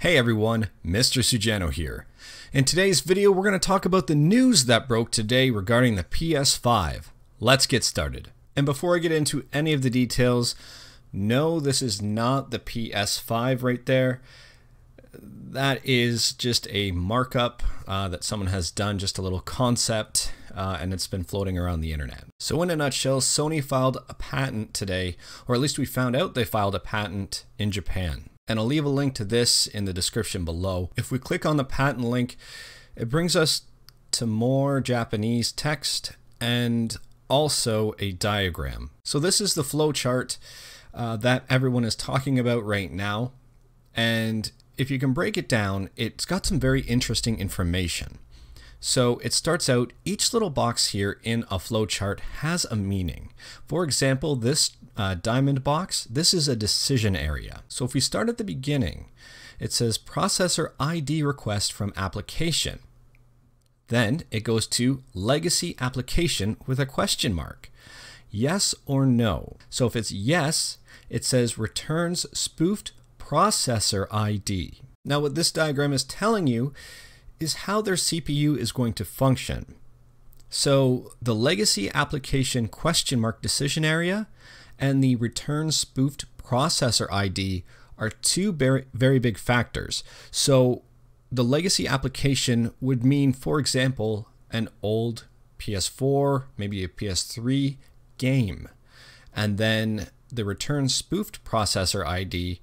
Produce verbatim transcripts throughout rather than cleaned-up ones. Hey everyone, Mister Sujano here. In today's video, we're going to talk about the news that broke today regarding the P S five. Let's get started. And before I get into any of the details, no, this is not the P S five right there. That is just a markup uh, that someone has done, just a little concept, uh, and it's been floating around the internet. So in a nutshell, Sony filed a patent today, or at least we found out they filed a patent in Japan. And I'll leave a link to this in the description below. If we click on the patent link, it brings us to more Japanese text and also a diagram. So this is the flowchart uh, that everyone is talking about right now. And if you can break it down, it's got some very interesting information. So it starts out, each little box here in a flowchart has a meaning. For example, this uh, diamond box, this is a decision area. So if we start at the beginning, it says processor I D request from application. Then it goes to legacy application with a question mark. Yes or no. So if it's yes, it says returns spoofed processor I D. Now what this diagram is telling you is how their C P U is going to function. So the legacy application question mark decision area and the return spoofed processor I D are two very, very big factors. So the legacy application would mean, for example, an old P S four, maybe a P S three game. And then the return spoofed processor I D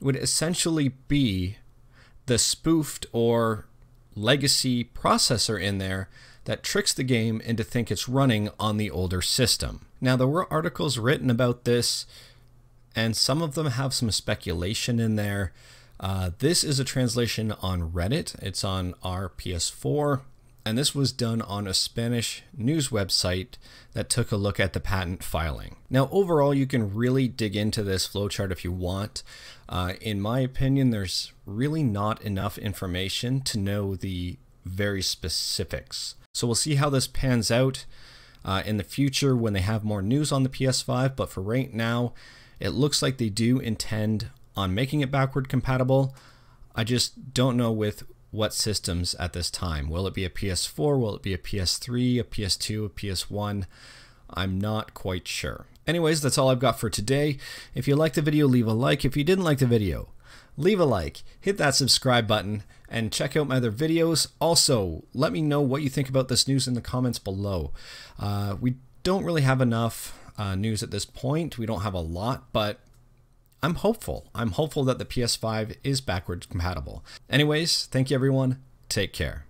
would essentially be the spoofed or legacy processor in there that tricks the game into think it's running on the older system. Now there were articles written about this and some of them have some speculation in there. Uh, this is a translation on Reddit. It's on our P S four and this was done on a Spanish news website that took a look at the patent filing. Now overall you can really dig into this flowchart if you want. Uh, in my opinion, there's really not enough information to know the very specifics. So we'll see how this pans out uh, in the future when they have more news on the P S five, but for right now, it looks like they do intend on making it backward compatible. I just don't know with what systems at this time. Will it be a P S four? Will it be a P S three, a P S two, a P S one? I'm not quite sure. Anyways, that's all I've got for today. If you liked the video, leave a like. If you didn't like the video, leave a like, hit that subscribe button, and check out my other videos. Also, let me know what you think about this news in the comments below. Uh, we don't really have enough uh, news at this point. We don't have a lot, but I'm hopeful. I'm hopeful that the P S five is backwards compatible. Anyways, thank you everyone. Take care.